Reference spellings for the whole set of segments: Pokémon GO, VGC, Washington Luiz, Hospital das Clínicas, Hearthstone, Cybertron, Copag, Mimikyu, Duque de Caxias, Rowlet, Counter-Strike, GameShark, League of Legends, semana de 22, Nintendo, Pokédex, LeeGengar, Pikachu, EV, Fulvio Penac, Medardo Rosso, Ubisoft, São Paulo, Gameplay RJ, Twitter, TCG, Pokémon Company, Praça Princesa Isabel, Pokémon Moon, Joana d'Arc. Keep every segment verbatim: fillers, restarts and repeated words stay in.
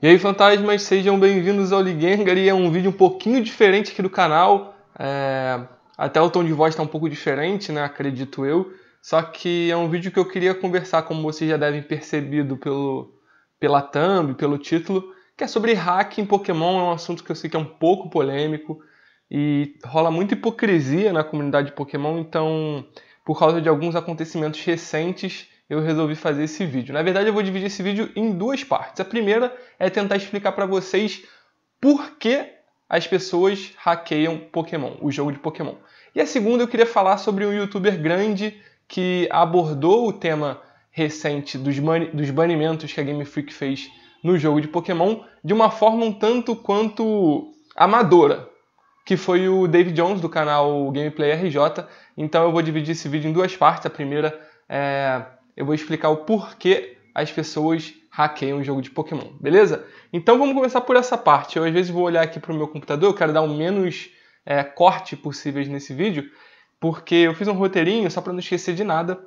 E aí, fantasmas, sejam bem-vindos ao LeeGengar, e é um vídeo um pouquinho diferente aqui do canal, é... até o tom de voz está um pouco diferente, né, acredito eu, só que é um vídeo que eu queria conversar, como vocês já devem percebido pelo... pela thumb, pelo título, que é sobre hack em Pokémon. É um assunto que eu sei que é um pouco polêmico, e rola muita hipocrisia na comunidade de Pokémon, então, por causa de alguns acontecimentos recentes, eu resolvi fazer esse vídeo. Na verdade, eu vou dividir esse vídeo em duas partes. A primeira é tentar explicar para vocês por que as pessoas hackeiam Pokémon, o jogo de Pokémon. E a segunda, eu queria falar sobre um youtuber grande que abordou o tema recente dos, dos banimentos que a Game Freak fez no jogo de Pokémon de uma forma um tanto quanto amadora, que foi o David Jones, do canal Gameplay R J. Então eu vou dividir esse vídeo em duas partes. A primeira é... eu vou explicar o porquê as pessoas hackeiam o jogo de Pokémon, beleza? Então vamos começar por essa parte. Eu às vezes vou olhar aqui para o meu computador, eu quero dar o menos é, corte possíveis nesse vídeo, porque eu fiz um roteirinho só para não esquecer de nada.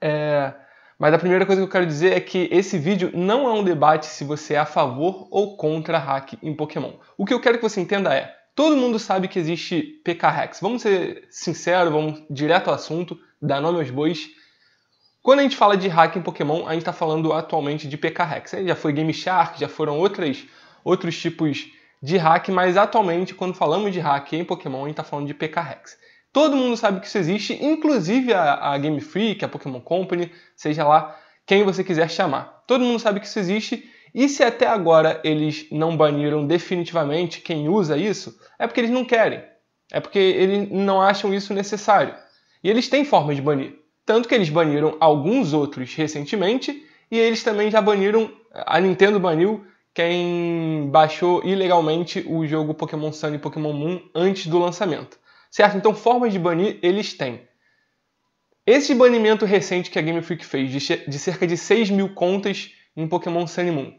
É... Mas a primeira coisa que eu quero dizer é que esse vídeo não é um debate se você é a favor ou contra hack em Pokémon. O que eu quero que você entenda é, todo mundo sabe que existe P K HeX. Vamos ser sinceros, vamos direto ao assunto, dar nome aos bois. Quando a gente fala de hack em Pokémon, a gente está falando atualmente de P K HeX. Já foi GameShark, já foram outras, outros tipos de hack, mas atualmente, quando falamos de hack em Pokémon, a gente está falando de P K HeX. Todo mundo sabe que isso existe, inclusive a, a Game Freak, a Pokémon Company, seja lá quem você quiser chamar. Todo mundo sabe que isso existe, e se até agora eles não baniram definitivamente quem usa isso, é porque eles não querem. É porque eles não acham isso necessário. E eles têm forma de banir. Tanto que eles baniram alguns outros recentemente, e eles também já baniram, a Nintendo baniu quem baixou ilegalmente o jogo Pokémon Sun e Pokémon Moon antes do lançamento. Certo? Então formas de banir eles têm. Esse banimento recente que a Game Freak fez de cerca de seis mil contas em Pokémon Sun e Moon,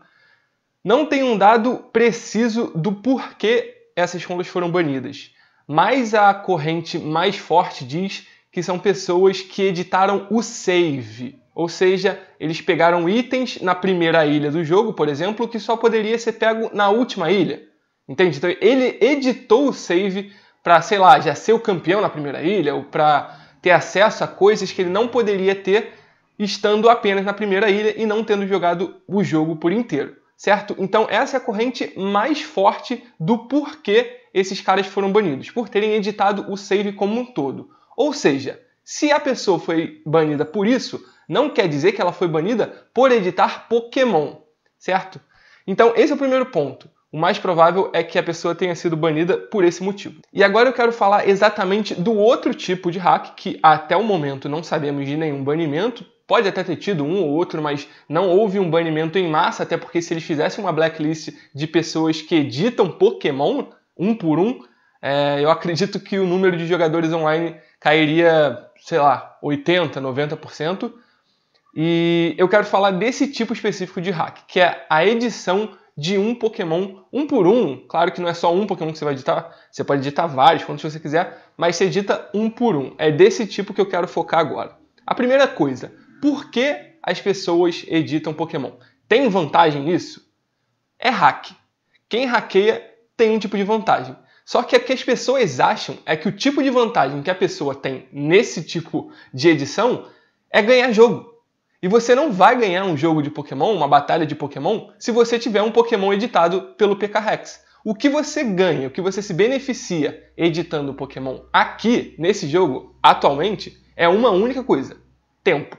não tem um dado preciso do porquê essas contas foram banidas, mas a corrente mais forte diz que são pessoas que editaram o save. Ou seja, eles pegaram itens na primeira ilha do jogo, por exemplo, que só poderia ser pego na última ilha. Entende? Então ele editou o save para, sei lá, já ser o campeão na primeira ilha, ou para ter acesso a coisas que ele não poderia ter estando apenas na primeira ilha e não tendo jogado o jogo por inteiro. Certo? Então essa é a corrente mais forte do porquê esses caras foram banidos, por terem editado o save como um todo. Ou seja, se a pessoa foi banida por isso, não quer dizer que ela foi banida por editar Pokémon, certo? Então esse é o primeiro ponto. O mais provável é que a pessoa tenha sido banida por esse motivo. E agora eu quero falar exatamente do outro tipo de hack, que até o momento não sabemos de nenhum banimento. Pode até ter tido um ou outro, mas não houve um banimento em massa, até porque se eles fizessem uma blacklist de pessoas que editam Pokémon, um por um, é, eu acredito que o número de jogadores online cairia, sei lá, oitenta, noventa por cento. E eu quero falar desse tipo específico de hack, que é a edição de um Pokémon, um por um. Claro que não é só um Pokémon que você vai editar, você pode editar vários, quantos você quiser, mas você edita um por um. É desse tipo que eu quero focar agora. A primeira coisa, por que as pessoas editam Pokémon? Tem vantagem nisso? É hack. Quem hackeia tem um tipo de vantagem. Só que o que as pessoas acham é que o tipo de vantagem que a pessoa tem nesse tipo de edição é ganhar jogo. E você não vai ganhar um jogo de Pokémon, uma batalha de Pokémon, se você tiver um Pokémon editado pelo P K HeX. O que você ganha, o que você se beneficia editando o Pokémon aqui, nesse jogo, atualmente, é uma única coisa. Tempo.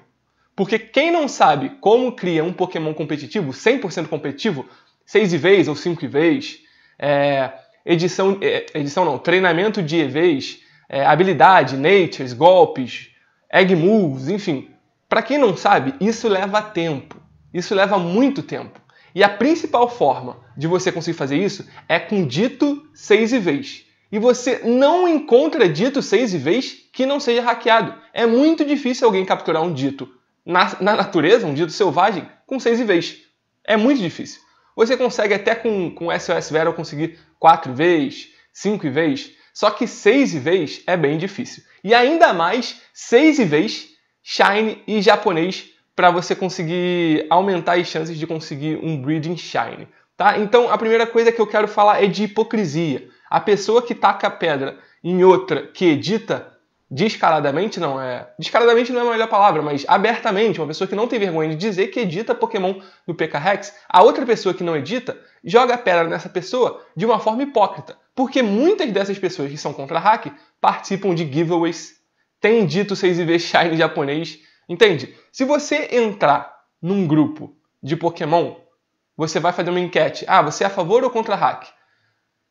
Porque quem não sabe como cria um Pokémon competitivo, cem por cento competitivo, seis I Vs ou cinco I Vs, é... Edição, edição não, treinamento de E Vs, é, habilidade, natures, golpes, egg moves, enfim. Para quem não sabe, isso leva tempo. Isso leva muito tempo. E a principal forma de você conseguir fazer isso é com dito seis I Vs. E você não encontra dito seis I Vs que não seja hackeado. É muito difícil alguém capturar um dito na, na natureza, um dito selvagem, com seis I Vs. É muito difícil. Você consegue até com, com S O S Vero conseguir quatro I Vs, cinco I Vs, só que seis I Vs é bem difícil. E ainda mais seis I Vs, Shiny e japonês, para você conseguir aumentar as chances de conseguir um Breeding Shiny. Tá? Então, a primeira coisa que eu quero falar é de hipocrisia. A pessoa que taca a pedra em outra que edita descaradamente, não é... Descaradamente não é a melhor palavra, mas abertamente, uma pessoa que não tem vergonha de dizer que edita Pokémon no P K Hex, a outra pessoa que não edita joga a pedra nessa pessoa de uma forma hipócrita. Porque muitas dessas pessoas que são contra hack participam de giveaways, tem dito seis I V Shine em japonês, entende? Se você entrar num grupo de Pokémon, você vai fazer uma enquete. Ah, você é a favor ou contra hack?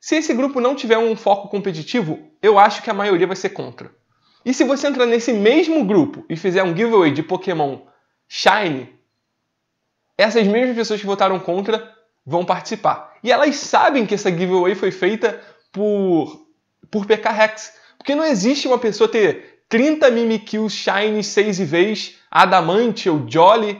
Se esse grupo não tiver um foco competitivo, eu acho que a maioria vai ser contra. E se você entrar nesse mesmo grupo e fizer um giveaway de Pokémon Shine, essas mesmas pessoas que votaram contra vão participar. E elas sabem que essa giveaway foi feita por, por P K Hex. Porque não existe uma pessoa ter trinta Mimikyu Shine seis I Vs, Adamante ou Jolly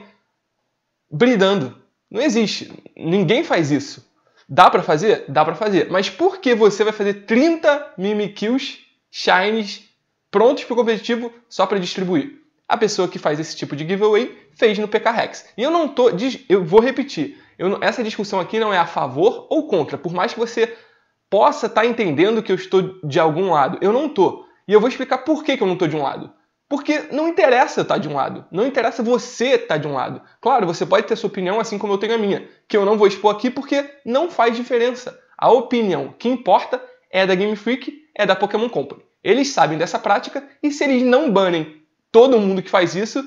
brilhando. Não existe. Ninguém faz isso. Dá pra fazer? Dá pra fazer. Mas por que você vai fazer trinta Mimikyus Shines prontos para o competitivo só para distribuir? A pessoa que faz esse tipo de giveaway fez no P K Hex. E eu não tô... Eu vou repetir. Eu não, essa discussão aqui não é a favor ou contra. Por mais que você possa estar tá entendendo que eu estou de algum lado. Eu não tô. E eu vou explicar por que, que eu não tô de um lado. Porque não interessa estar tá de um lado. Não interessa você estar tá de um lado. Claro, você pode ter sua opinião assim como eu tenho a minha. Que eu não vou expor aqui porque não faz diferença. A opinião que importa é da Game Freak, é da Pokémon Company. Eles sabem dessa prática, e se eles não banem todo mundo que faz isso,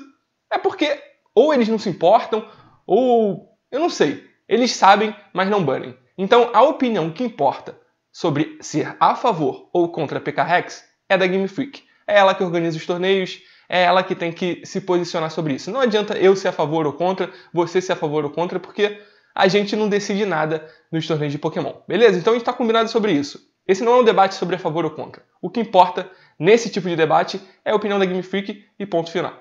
é porque ou eles não se importam, ou eu não sei. Eles sabem, mas não banem. Então, a opinião que importa sobre ser a favor ou contra a P K Hex é da Game Freak. É ela que organiza os torneios, é ela que tem que se posicionar sobre isso. Não adianta eu ser a favor ou contra, você ser a favor ou contra, porque a gente não decide nada nos torneios de Pokémon. Beleza? Então a gente está combinado sobre isso. Esse não é um debate sobre a favor ou contra. O que importa nesse tipo de debate é a opinião da Game Freak e ponto final.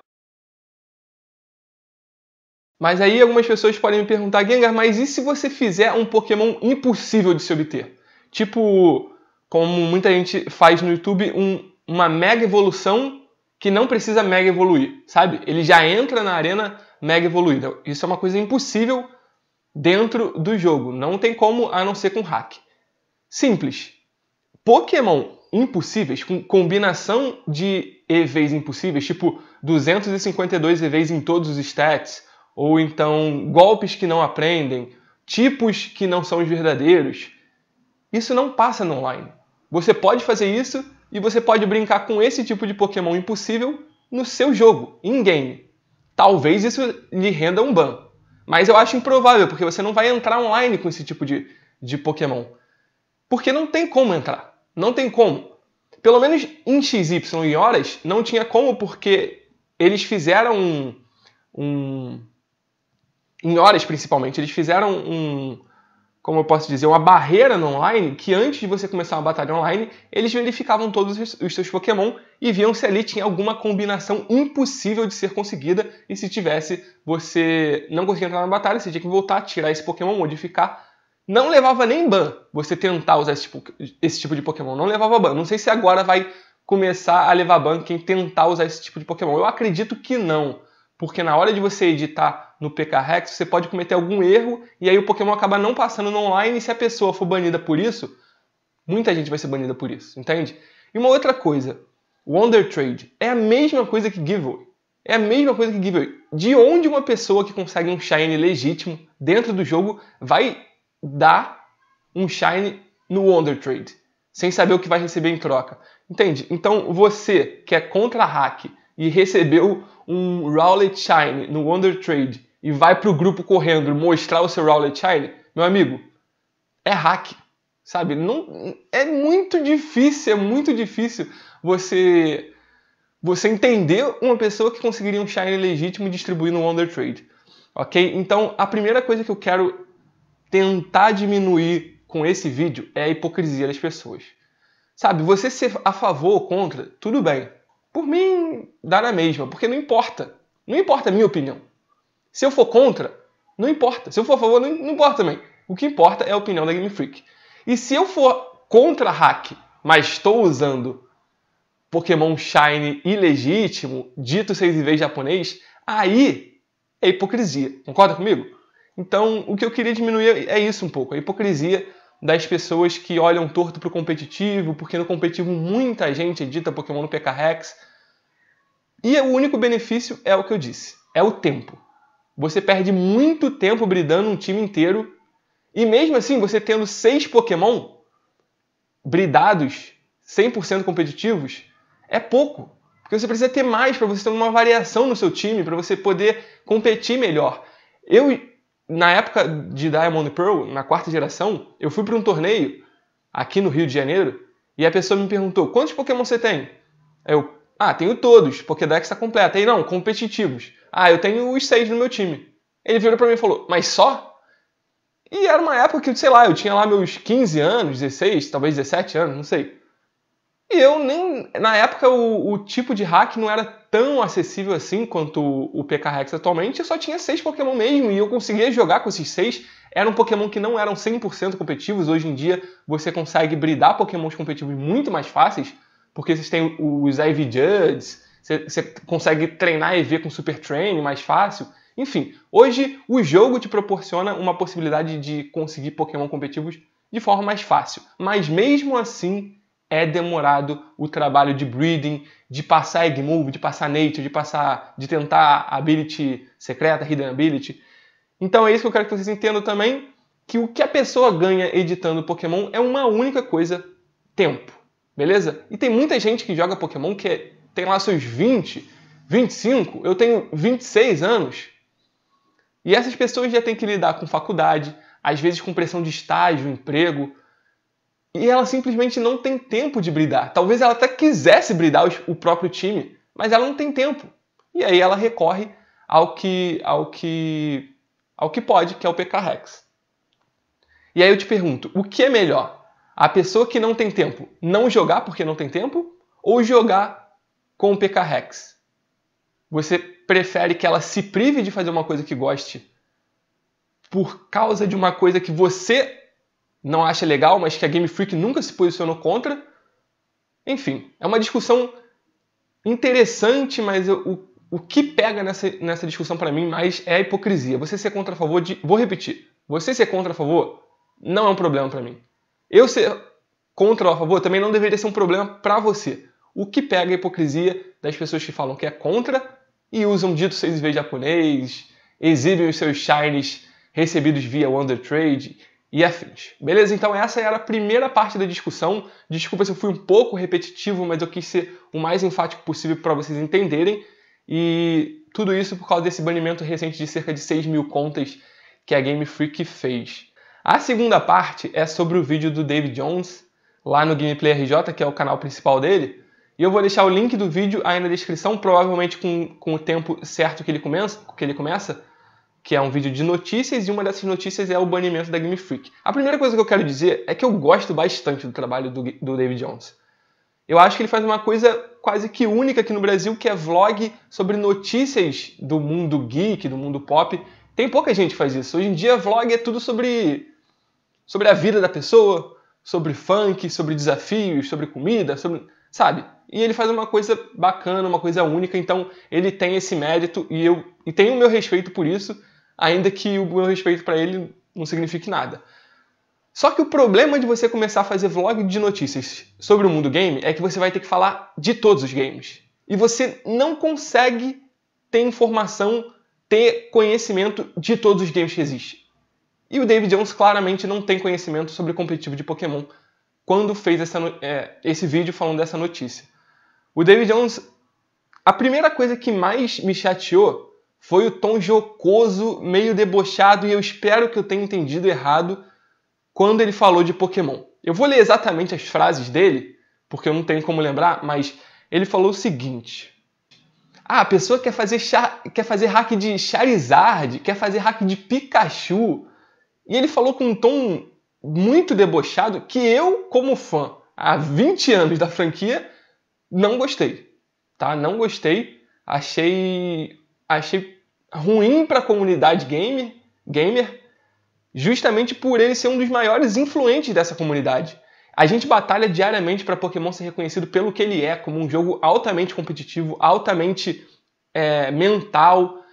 Mas aí algumas pessoas podem me perguntar, Gengar, mas e se você fizer um Pokémon impossível de se obter? Tipo, como muita gente faz no YouTube, um, uma mega evolução que não precisa mega evoluir, sabe? Ele já entra na arena mega evoluída. Isso é uma coisa impossível dentro do jogo. Não tem como, a não ser com hack. Simples. Pokémon impossíveis, com combinação de E Vs impossíveis, tipo duzentos e cinquenta e dois E Vs em todos os stats, ou então golpes que não aprendem, tipos que não são os verdadeiros, isso não passa no online. Você pode fazer isso e você pode brincar com esse tipo de Pokémon impossível no seu jogo, in-game. Talvez isso lhe renda um ban, mas eu acho improvável, porque você não vai entrar online com esse tipo de, de Pokémon. Porque não tem como entrar. Não tem como. Pelo menos em X Y e horas não tinha como, porque eles fizeram um... um em horas, principalmente, eles fizeram um... como eu posso dizer? Uma barreira no online, que antes de você começar uma batalha online, eles verificavam todos os seus Pokémon e viam se ali tinha alguma combinação impossível de ser conseguida, e se tivesse, você não conseguia entrar na batalha, você tinha que voltar, tirar esse Pokémon, modificar. Não levava nem ban você tentar usar esse tipo, esse tipo de Pokémon. Não levava ban. Não sei se agora vai começar a levar ban quem tentar usar esse tipo de Pokémon. Eu acredito que não. Porque na hora de você editar no P K Hex, você pode cometer algum erro e aí o Pokémon acaba não passando no online, e se a pessoa for banida por isso, muita gente vai ser banida por isso, entende? E uma outra coisa. Wonder Trade é a mesma coisa que giveaway. É a mesma coisa que giveaway. De onde uma pessoa que consegue um Shiny legítimo dentro do jogo vai dar um Shine no Wonder Trade, sem saber o que vai receber em troca, entende? Então você que é contra hack e recebeu um Rowlet Shine no Wonder Trade e vai pro grupo correndo mostrar o seu Rowlet Shine, meu amigo, é hack, sabe? Não, é muito difícil, é muito difícil você, você entender uma pessoa que conseguiria um Shine legítimo e distribuir no Wonder Trade, ok? Então a primeira coisa que eu quero tentar diminuir com esse vídeo é a hipocrisia das pessoas. Sabe, você ser a favor ou contra, tudo bem. Por mim, dá na mesma, porque não importa. Não importa a minha opinião. Se eu for contra, não importa. Se eu for a favor, não, não importa também. O que importa é a opinião da Game Freak. E se eu for contra hack, mas estou usando Pokémon Shiny ilegítimo, dito seis I Vs japonês, aí é hipocrisia. Concorda comigo? Então, o que eu queria diminuir é isso um pouco, a hipocrisia das pessoas que olham torto para o competitivo, porque no competitivo muita gente edita Pokémon no P K Hex. E o único benefício é o que eu disse, é o tempo. Você perde muito tempo bridando um time inteiro, e mesmo assim, você tendo seis Pokémon bridados, cem por cento competitivos, é pouco. Porque você precisa ter mais para você ter uma variação no seu time, para você poder competir melhor. Eu... Na época de Diamond Pearl, na quarta geração, eu fui para um torneio aqui no Rio de Janeiro e a pessoa me perguntou, quantos Pokémon você tem? Eu, ah, tenho todos, Pokédex está completa. Aí, não, competitivos. Ah, eu tenho os seis no meu time. Ele virou para mim e falou, mas só? E era uma época que, sei lá, eu tinha lá meus quinze anos, dezesseis, talvez dezessete anos, não sei. E eu nem... Na época o, o tipo de hack não era tão acessível assim quanto o, o P K Hex atualmente. Eu só tinha seis Pokémon mesmo e eu conseguia jogar com esses seis. Eram Pokémon que não eram cem por cento competitivos. Hoje em dia você consegue bridar Pokémons competitivos muito mais fáceis, porque vocês têm os Ivy Judds, você, você consegue treinar E V com Super Train mais fácil. Enfim, hoje o jogo te proporciona uma possibilidade de conseguir Pokémon competitivos de forma mais fácil. Mas mesmo assim... é demorado o trabalho de breeding, de passar egg move, de passar nature, de passar, de tentar ability secreta, hidden ability. Então é isso que eu quero que vocês entendam também, que o que a pessoa ganha editando Pokémon é uma única coisa, tempo, beleza? E tem muita gente que joga Pokémon que é, tem lá seus vinte, vinte e cinco, eu tenho vinte e seis anos. E essas pessoas já têm que lidar com faculdade, às vezes com pressão de estágio, emprego, e ela simplesmente não tem tempo de bridar. Talvez ela até quisesse bridar o próprio time, mas ela não tem tempo. E aí ela recorre ao que, ao que, ao que pode, que é o P K Hex. E aí eu te pergunto, o que é melhor? A pessoa que não tem tempo não jogar porque não tem tempo? Ou jogar com o P K Hex? Você prefere que ela se prive de fazer uma coisa que goste por causa de uma coisa que você... não acha legal, mas que a Game Freak nunca se posicionou contra. Enfim, é uma discussão interessante, mas eu, o, o que pega nessa, nessa discussão para mim mais é a hipocrisia. Você ser contra a favor de... Vou repetir. Você ser contra a favor não é um problema para mim. Eu ser contra ou a favor também não deveria ser um problema para você. O que pega é a hipocrisia das pessoas que falam que é contra e usam dito seis vezes japonês, exibem os seus shinies recebidos via Wonder Trade... e afins. Beleza? Então essa era a primeira parte da discussão. Desculpa se eu fui um pouco repetitivo, mas eu quis ser o mais enfático possível para vocês entenderem. E tudo isso por causa desse banimento recente de cerca de seis mil contas que a Game Freak fez. A segunda parte é sobre o vídeo do David Jones, lá no Gameplay R J, que é o canal principal dele. E eu vou deixar o link do vídeo aí na descrição, provavelmente com, com o tempo certo que ele começa, que ele começa. que é um vídeo de notícias, e uma dessas notícias é o banimento da Game Freak. A primeira coisa que eu quero dizer é que eu gosto bastante do trabalho do, do David Jones. Eu acho que ele faz uma coisa quase que única aqui no Brasil, que é vlog sobre notícias do mundo geek, do mundo pop. Tem pouca gente que faz isso. Hoje em dia, vlog é tudo sobre, sobre a vida da pessoa, sobre funk, sobre desafios, sobre comida, sobre... sabe? E ele faz uma coisa bacana, uma coisa única, então ele tem esse mérito e eu e tenho o meu respeito por isso, ainda que o meu respeito para ele não signifique nada. Só que o problema de você começar a fazer vlog de notícias sobre o mundo game é que você vai ter que falar de todos os games. E você não consegue ter informação, ter conhecimento de todos os games que existem. E o David Jones claramente não tem conhecimento sobre o competitivo de Pokémon quando fez essa, é, esse vídeo falando dessa notícia. O David Jones, a primeira coisa que mais me chateou foi o tom jocoso, meio debochado, e eu espero que eu tenha entendido errado quando ele falou de Pokémon. Eu vou ler exatamente as frases dele, porque eu não tenho como lembrar, mas ele falou o seguinte. Ah, a pessoa quer fazer, quer fazer hack de Charizard, quer fazer hack de Pikachu. E ele falou com um tom muito debochado que eu, como fã, há vinte anos da franquia... não gostei, tá? Não gostei, achei, achei ruim para a comunidade gamer, gamer, justamente por ele ser um dos maiores influentes dessa comunidade. A gente batalha diariamente para Pokémon ser reconhecido pelo que ele é, como um jogo altamente competitivo, altamente é, mental,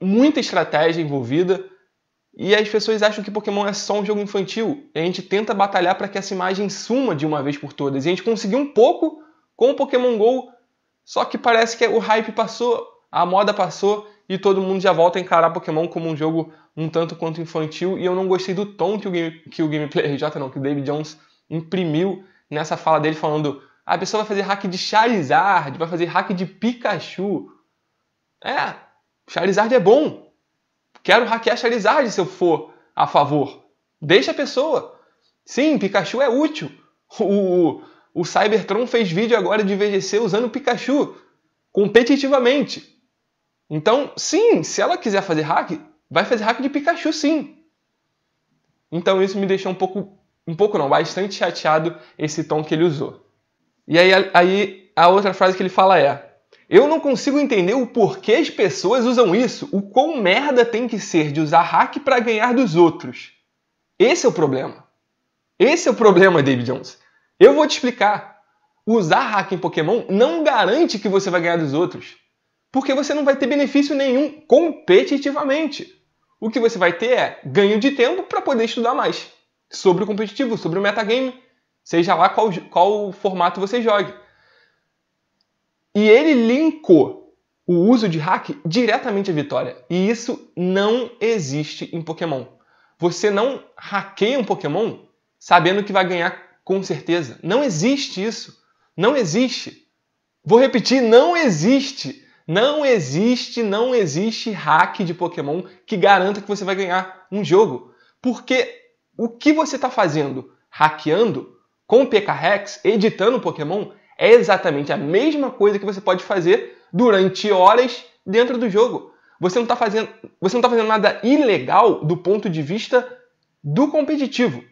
muita estratégia envolvida, E as pessoas acham que Pokémon é só um jogo infantil. E a gente tenta batalhar para que essa imagem suma de uma vez por todas. E a gente conseguiu um pouco com o Pokémon GO. Só que parece que o hype passou, a moda passou e todo mundo já volta a encarar Pokémon como um jogo um tanto quanto infantil. E eu não gostei do tom que o, game, que o Gameplay R J, não, que o David Jones imprimiu nessa fala dele falando: a pessoa vai fazer hack de Charizard, vai fazer hack de Pikachu. É, Charizard é bom. Quero hackear Charizard se eu for a favor. Deixa a pessoa. Sim, Pikachu é útil. O, o, o Cybertron fez vídeo agora de V G C usando Pikachu competitivamente. Então, sim, se ela quiser fazer hack, vai fazer hack de Pikachu, sim. Então isso me deixou um pouco, um pouco não, bastante chateado esse tom que ele usou. E aí, aí a outra frase que ele fala é: eu não consigo entender o porquê as pessoas usam isso. O quão merda tem que ser de usar hack para ganhar dos outros. Esse é o problema. Esse é o problema, David Jones. Eu vou te explicar. Usar hack em Pokémon não garante que você vai ganhar dos outros. Porque você não vai ter benefício nenhum competitivamente. O que você vai ter é ganho de tempo para poder estudar mais sobre o competitivo, sobre o metagame, seja lá qual, qual formato você jogue. E ele linkou o uso de hack diretamente à vitória. E isso não existe em Pokémon. Você não hackeia um Pokémon sabendo que vai ganhar com certeza. Não existe isso. Não existe. Vou repetir, não existe. Não existe, não existe hack de Pokémon que garanta que você vai ganhar um jogo. Porque o que você está fazendo hackeando com o P K hex, editando o Pokémon, é exatamente a mesma coisa que você pode fazer durante horas dentro do jogo. Você não está fazendo, você não tá fazendo nada ilegal do ponto de vista do competitivo.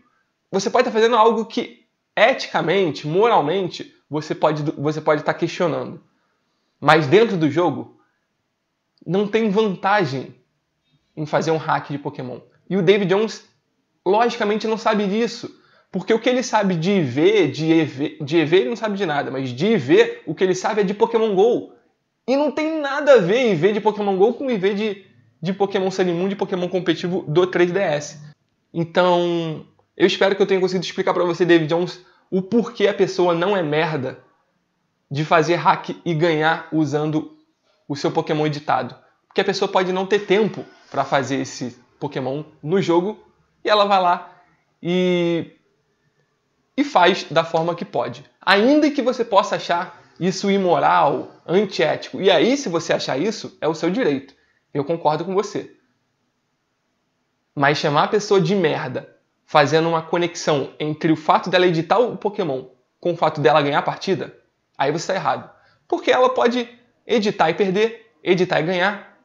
Você pode estar tá fazendo algo que eticamente, moralmente, você pode estar você pode tá questionando. Mas dentro do jogo, não tem vantagem em fazer um hack de Pokémon. E o David Jones, logicamente, não sabe disso. Porque o que ele sabe de I V, de E V, de E V ele não sabe de nada, mas de I V o que ele sabe é de Pokémon GO. E não tem nada a ver I V de Pokémon GO com I V de, de Pokémon Sun e Moon, de Pokémon competitivo do três D S. Então, eu espero que eu tenha conseguido explicar pra você, David Jones, o porquê a pessoa não é merda de fazer hack e ganhar usando o seu Pokémon editado. Porque a pessoa pode não ter tempo pra fazer esse Pokémon no jogo, e ela vai lá e... e faz da forma que pode. Ainda que você possa achar isso imoral, antiético. E aí, se você achar isso, é o seu direito. Eu concordo com você. Mas chamar a pessoa de merda, fazendo uma conexão entre o fato dela editar o Pokémon com o fato dela ganhar a partida, aí você está errado. Porque ela pode editar e perder, editar e ganhar.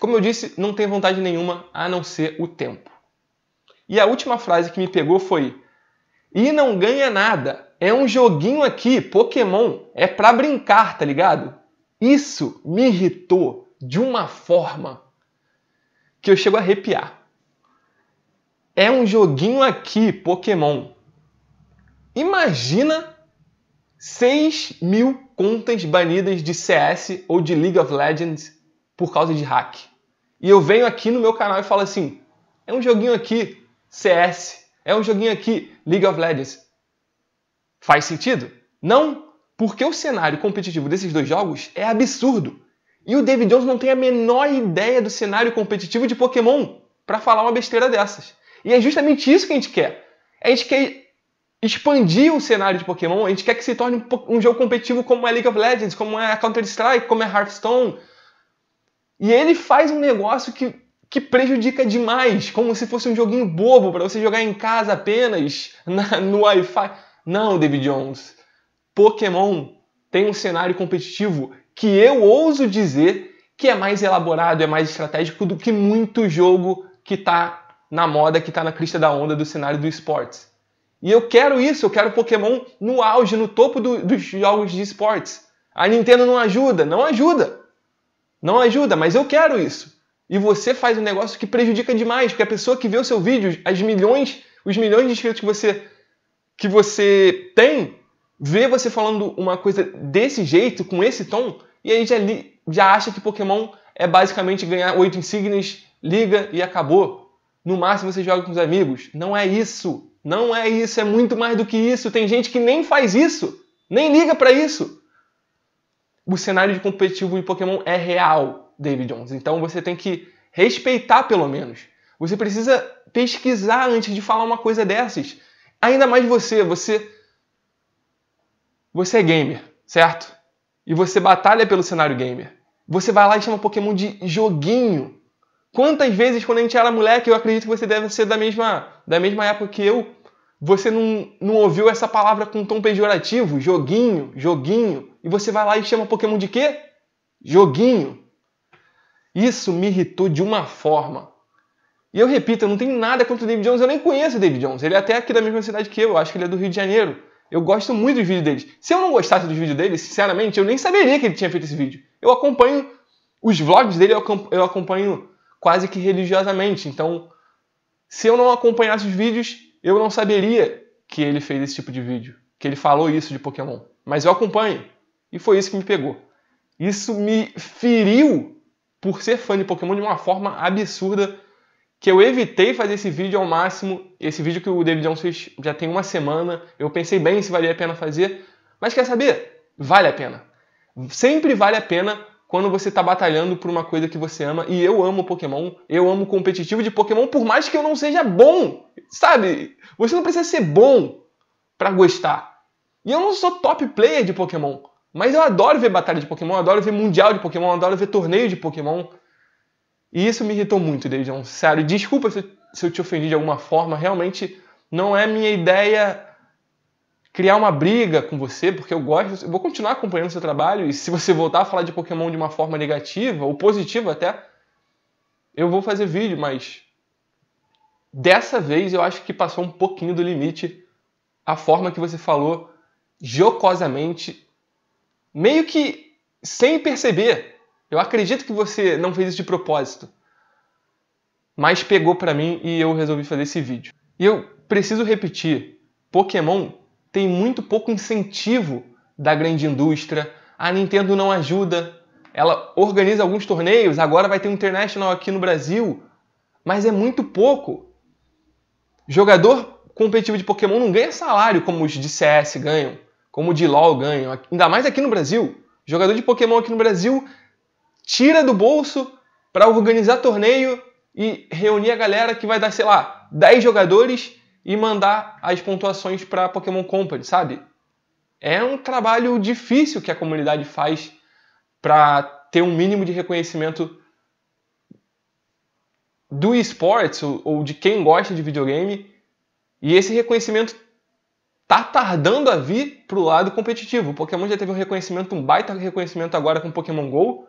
Como eu disse, não tem vantagem nenhuma a não ser o tempo. E a última frase que me pegou foi: e não ganha nada. É um joguinho aqui, Pokémon. É pra brincar, tá ligado? Isso me irritou de uma forma que eu chego a arrepiar. É um joguinho aqui, Pokémon. Imagina seis mil contas banidas de C S ou de League of Legends por causa de hack. E eu venho aqui no meu canal e falo assim: é um joguinho aqui, C S. É um joguinho aqui, League of Legends. Faz sentido? Não, porque o cenário competitivo desses dois jogos é absurdo. E o David Jones não tem a menor ideia do cenário competitivo de Pokémon para falar uma besteira dessas. E é justamente isso que a gente quer. A gente quer expandir o cenário de Pokémon, a gente quer que se torne um jogo competitivo como é League of Legends, como é Counter-Strike, como é Hearthstone. E ele faz um negócio que... que prejudica demais, como se fosse um joguinho bobo para você jogar em casa apenas, na, no Wi-Fi. Não, David Jones. Pokémon tem um cenário competitivo que eu ouso dizer que é mais elaborado, é mais estratégico do que muito jogo que está na moda, que está na crista da onda do cenário do esportes. E eu quero isso, eu quero Pokémon no auge, no topo do, dos jogos de esportes. A Nintendo não ajuda, não ajuda. Não ajuda, mas eu quero isso. E você faz um negócio que prejudica demais, porque a pessoa que vê o seu vídeo, as milhões, os milhões de inscritos que você, que você tem, vê você falando uma coisa desse jeito, com esse tom, e aí já, li, já acha que Pokémon é basicamente ganhar oito insígnias, liga e acabou. no máximo você joga com os amigos. Não é isso. Não é isso. É muito mais do que isso. Tem gente que nem faz isso. Nem liga pra isso. O cenário de competitivo em Pokémon é real, David Jones. Então você tem que respeitar, pelo menos. Você precisa pesquisar antes de falar uma coisa dessas. Ainda mais você. Você, você é gamer, certo? E você batalha pelo cenário gamer. Você vai lá e chama Pokémon de joguinho. Quantas vezes, quando a gente era moleque, eu acredito que você deve ser da mesma, da mesma época que eu, você não, não ouviu essa palavra com tom pejorativo? Joguinho, joguinho. E você vai lá e chama Pokémon de quê? Joguinho. Isso me irritou de uma forma. E eu repito, eu não tenho nada contra o David Jones, eu nem conheço o David Jones. Ele é até aqui da mesma cidade que eu, eu acho que ele é do Rio de Janeiro. Eu gosto muito dos vídeos dele. Se eu não gostasse dos vídeos dele, sinceramente, eu nem saberia que ele tinha feito esse vídeo. Eu acompanho os vlogs dele, eu acompanho quase que religiosamente. Então, se eu não acompanhasse os vídeos, eu não saberia que ele fez esse tipo de vídeo, que ele falou isso de Pokémon. Mas eu acompanho. E foi isso que me pegou. Isso me feriu por ser fã de Pokémon de uma forma absurda, que eu evitei fazer esse vídeo ao máximo. Esse vídeo que o David Jones fez já tem uma semana. Eu pensei bem se valia a pena fazer. Mas quer saber? Vale a pena. Sempre vale a pena quando você está batalhando por uma coisa que você ama. E eu amo Pokémon, eu amo competitivo de Pokémon, por mais que eu não seja bom, sabe? Você não precisa ser bom para gostar. E eu não sou top player de Pokémon, mas eu adoro ver batalha de Pokémon, adoro ver mundial de Pokémon, adoro ver torneio de Pokémon. E isso me irritou muito, David Jones. Sério, desculpa se eu te ofendi de alguma forma, realmente não é minha ideia criar uma briga com você, porque eu gosto, eu vou continuar acompanhando o seu trabalho, e se você voltar a falar de Pokémon de uma forma negativa, ou positiva até, eu vou fazer vídeo, mas dessa vez eu acho que passou um pouquinho do limite a forma que você falou jocosamente, meio que sem perceber. Eu acredito que você não fez isso de propósito, mas pegou pra mim e eu resolvi fazer esse vídeo. E eu preciso repetir, Pokémon tem muito pouco incentivo da grande indústria. A Nintendo não ajuda. Ela organiza alguns torneios. Agora vai ter um International aqui no Brasil. Mas é muito pouco. Jogador competitivo de Pokémon não ganha salário como os de C S ganham. Como o de LoL ganham. Ainda mais aqui no Brasil. Jogador de Pokémon aqui no Brasil tira do bolso para organizar torneio e reunir a galera que vai dar, sei lá, dez jogadores e mandar as pontuações para Pokémon Company, sabe? É um trabalho difícil que a comunidade faz para ter um mínimo de reconhecimento do esportes ou, ou de quem gosta de videogame. E esse reconhecimento tá tardando a vir pro lado competitivo. O Pokémon já teve um reconhecimento, um baita reconhecimento agora com Pokémon GO.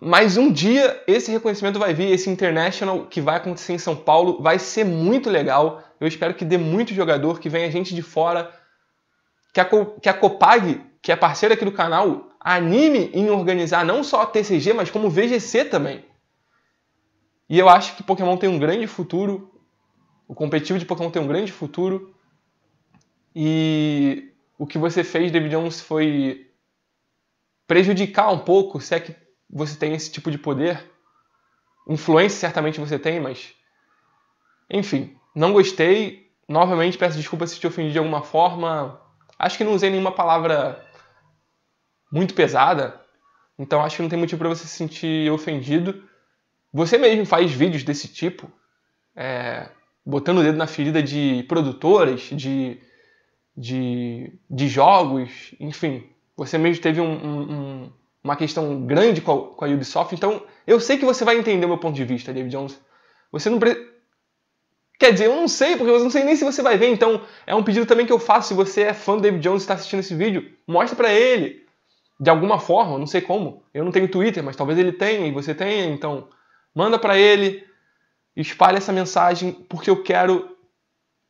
Mas um dia esse reconhecimento vai vir, esse International que vai acontecer em São Paulo vai ser muito legal. Eu espero que dê muito jogador, que venha gente de fora, que a, que a Copag, que é parceira aqui do canal, anime em organizar não só a T C G, mas como V G C também. E eu acho que Pokémon tem um grande futuro, o competitivo de Pokémon tem um grande futuro. E o que você fez, David Jones, foi prejudicar um pouco, se é que você tem esse tipo de poder. Influência certamente você tem, mas enfim, não gostei. Novamente peço desculpa se te ofendi de alguma forma. Acho que não usei nenhuma palavra muito pesada, então acho que não tem motivo para você se sentir ofendido. Você mesmo faz vídeos desse tipo, é, botando o dedo na ferida de produtoras, de, de, de jogos, enfim. Você mesmo teve um... um, um uma questão grande com a Ubisoft, então eu sei que você vai entender o meu ponto de vista, David Jones. Você não pre... Quer dizer, eu não sei, porque eu não sei nem se você vai ver, então é um pedido também que eu faço. Se você é fã do David Jones e está assistindo esse vídeo, mostra pra ele, de alguma forma, eu não sei como. Eu não tenho Twitter, mas talvez ele tenha e você tenha, então manda pra ele, espalha essa mensagem, porque eu quero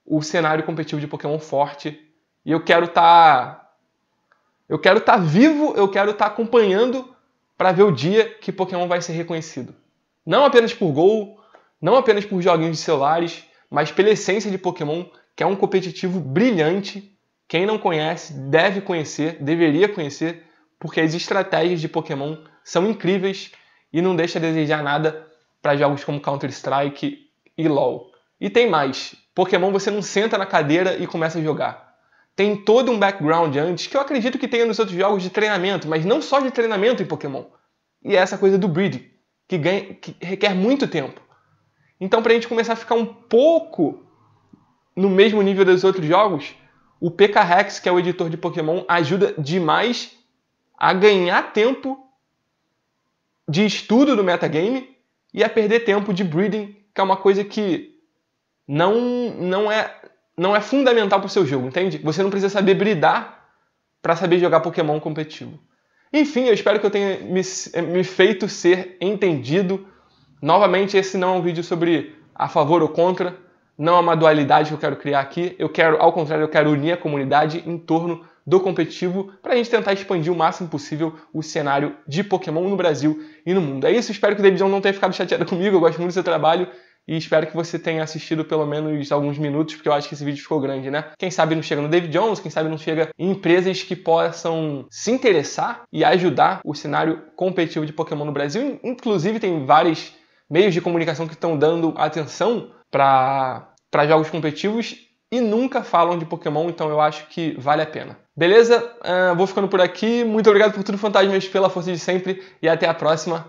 o cenário competitivo de Pokémon forte, e eu quero estar... Tá... Eu quero estar vivo, eu quero estar acompanhando para ver o dia que Pokémon vai ser reconhecido. Não apenas por Go, não apenas por joguinhos de celulares, mas pela essência de Pokémon, que é um competitivo brilhante. Quem não conhece, deve conhecer, deveria conhecer, porque as estratégias de Pokémon são incríveis e não deixa a desejar nada para jogos como Counter-Strike e LoL. E tem mais. Pokémon você não senta na cadeira e começa a jogar. Tem todo um background antes, que eu acredito que tenha nos outros jogos de treinamento, mas não só de treinamento em Pokémon. E é essa coisa do breed, que, ganha, que requer muito tempo. Então, pra gente começar a ficar um pouco no mesmo nível dos outros jogos, o P K Hex, que é o editor de Pokémon, ajuda demais a ganhar tempo de estudo do metagame e a perder tempo de breeding, que é uma coisa que não, não, é, não é fundamental para o seu jogo, entende? Você não precisa saber breedar para saber jogar Pokémon competitivo. Enfim, eu espero que eu tenha me, me feito ser entendido. Novamente, esse não é um vídeo sobre a favor ou contra, não é uma dualidade que eu quero criar aqui. Eu quero, ao contrário, eu quero unir a comunidade em torno do competitivo para a gente tentar expandir o máximo possível o cenário de Pokémon no Brasil e no mundo. É isso, espero que o David Jones não tenha ficado chateado comigo, eu gosto muito do seu trabalho e espero que você tenha assistido pelo menos alguns minutos, porque eu acho que esse vídeo ficou grande, né? Quem sabe não chega no David Jones, quem sabe não chega em empresas que possam se interessar e ajudar o cenário competitivo de Pokémon no Brasil. Inclusive tem vários meios de comunicação que estão dando atenção para para jogos competitivos e nunca falam de Pokémon, então eu acho que vale a pena. Beleza? Uh, vou ficando por aqui. Muito obrigado por tudo, fantasmas, pela força de sempre e até a próxima.